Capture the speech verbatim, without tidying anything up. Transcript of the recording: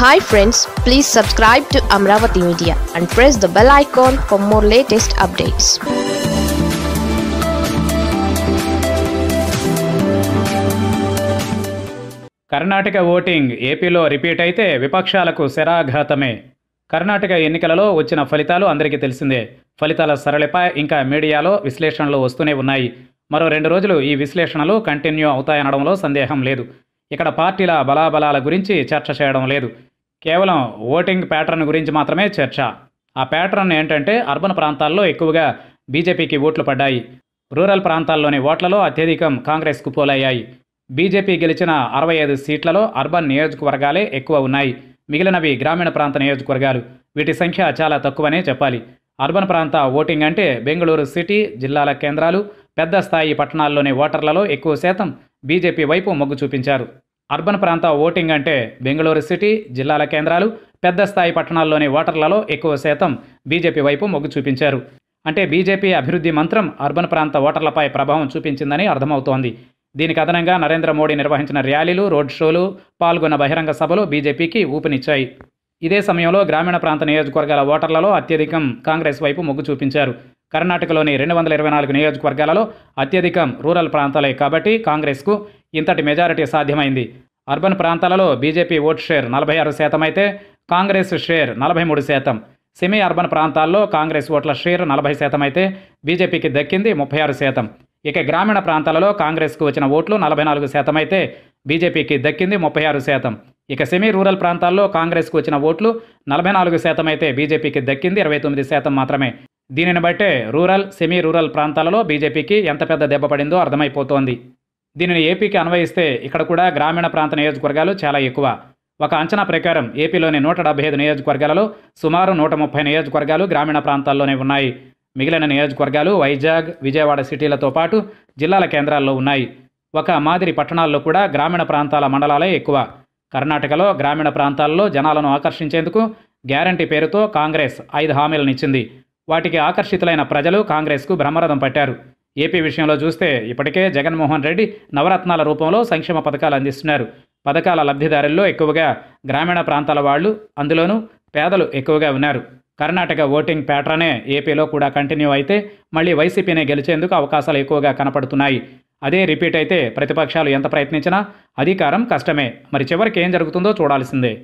Hi friends, please subscribe to Amaravathi Media and press the bell icon for more latest updates. Karnataka voting ఏపీలో repeat అయితే విపక్షాలకు శరాఘాతమే. కర్ణాటక ఎన్నికలలో వచ్చిన ఫలితాలు అందరికీ తెలిసిందే. ఫలితాల సరళిపై ఇంకా మీడియాలో విశ్లేషణలు వస్తూనే ఉన్నాయి. మరో రెండు రోజులు ఈ విశ్లేషణలు కంటిన్యూ అవుతాయనడంలో సందేహం లేదు. ఇక్కడ పార్టీల బలాబలాల గురించి చర్చ చేయడం లేదు. కేవలం ఓటింగ్ ప్యాటర్న్ గురించి మాత్రమే చర్చ. ఆ ప్యాటర్న్ ఏంటంటే అర్బన్ ప్రాంతాల్లో ఎక్కువగా బీజేపీకి ఓట్లు పడ్డాయి. రూరల్ ప్రాంతాల్లోని ఓట్లలో అత్యధికం కాంగ్రెస్కు పోలయ్యాయి. బీజేపీ గెలిచిన అరవై ఐదు సీట్లలో అర్బన్ నియోజకవర్గాలే ఎక్కువ ఉన్నాయి. మిగిలినవి గ్రామీణ ప్రాంత నియోజకవర్గాలు. వీటి సంఖ్య చాలా తక్కువనే చెప్పాలి. అర్బన్ ప్రాంత ఓటింగ్ అంటే బెంగళూరు సిటీ, జిల్లాల కేంద్రాలు, పెద్ద స్థాయి పట్టణాల్లోని ఓటర్లలో ఎక్కువ శాతం బీజేపీ వైపు మొగ్గు చూపించారు. అర్బన్ ప్రాంత ఓటింగ్ అంటే బెంగళూరు సిటీ, జిల్లాల కేంద్రాలు, పెద్ద స్థాయి పట్టణాల్లోని ఓటర్లలో ఎక్కువ శాతం బీజేపీ వైపు మొగ్గు చూపించారు. అంటే బీజేపీ అభివృద్ధి మంత్రం అర్బన్ ప్రాంత ఓటర్లపై ప్రభావం చూపించిందని అర్థమవుతోంది. దీనికి అదనంగా నరేంద్ర మోడీ నిర్వహించిన ర్యాలీలు, రోడ్ షోలు, పాల్గొన్న బహిరంగ సభలు బీజేపీకి ఊపినిచ్చాయి. ఇదే సమయంలో గ్రామీణ ప్రాంత నియోజకవర్గాల ఓటర్లలో అత్యధికం కాంగ్రెస్ వైపు మొగ్గు చూపించారు. కర్ణాటకలోని రెండు వందల ఇరవై నాలుగు నియోజకవర్గాలలో అత్యధికం రూరల్ ప్రాంతాలే కాబట్టి కాంగ్రెస్కు ఇంతటి మెజారిటీ సాధ్యమైంది. అర్బన్ ప్రాంతాలలో బీజేపీ ఓట్ షేర్ నలభై ఆరు శాతం అయితే కాంగ్రెస్ షేర్ నలభై మూడు శాతం. సెమీ అర్బన్ ప్రాంతాల్లో కాంగ్రెస్ ఓట్ల షేర్ నలభై శాతం అయితే బీజేపీకి దక్కింది ముప్పై ఆరు శాతం. ఇక గ్రామీణ ప్రాంతాలలో కాంగ్రెస్కు వచ్చిన ఓట్లు నలభై నాలుగు శాతం అయితే బీజేపీకి దక్కింది ముప్పై ఆరు శాతం. ఇక సెమీ రూరల్ ప్రాంతాల్లో కాంగ్రెస్కు వచ్చిన ఓట్లు నలభై నాలుగు శాతం అయితే బీజేపీకి దక్కింది ఇరవై తొమ్మిది శాతం మాత్రమే. దీనిని బట్టే రూరల్, సెమీ రూరల్ ప్రాంతాలలో బీజేపీకి ఎంత పెద్ద దెబ్బ పడిందో అర్థమైపోతోంది. దీనిని ఏపీకి అన్వయిస్తే ఇక్కడ కూడా గ్రామీణ ప్రాంత నియోజకవర్గాలు చాలా ఎక్కువ. ఒక అంచనా ప్రకారం ఏపీలోని నూట డెబ్బై ఐదు నియోజకవర్గాలలో సుమారు నూట ముప్పై నియోజకవర్గాలు గ్రామీణ ప్రాంతాల్లోనే ఉన్నాయి. మిగిలిన నియోజకవర్గాలు వైజాగ్, విజయవాడ సిటీలతో పాటు జిల్లాల కేంద్రాల్లో ఉన్నాయి. ఒక మాదిరి పట్టణాల్లో కూడా గ్రామీణ ప్రాంతాల మండలాలే ఎక్కువ. కర్ణాటకలో గ్రామీణ ప్రాంతాల్లో జనాలను ఆకర్షించేందుకు గ్యారంటీ పేరుతో కాంగ్రెస్ ఐదు హామీలనిచ్చింది. వాటికి ఆకర్షితులైన ప్రజలు కాంగ్రెస్కు బ్రహ్మరథం పట్టారు. ఏపీ విషయంలో చూస్తే ఇప్పటికే జగన్మోహన్ రెడ్డి నవరత్నాల రూపంలో సంక్షేమ పథకాలు అందిస్తున్నారు. పథకాల లబ్ధిదారుల్లో ఎక్కువగా గ్రామీణ ప్రాంతాల వాళ్ళు, అందులోనూ పేదలు ఎక్కువగా ఉన్నారు. కర్ణాటక ఓటింగ్ ప్యాటర్నే ఏపీలో కూడా కంటిన్యూ అయితే మళ్ళీ వైసీపీనే గెలిచేందుకు అవకాశాలు ఎక్కువగా కనపడుతున్నాయి. అదే రిపీట్ అయితే ప్రతిపక్షాలు ఎంత ప్రయత్నించినా అధికారం కష్టమే. మరి చివరికి ఏం జరుగుతుందో చూడాల్సిందే.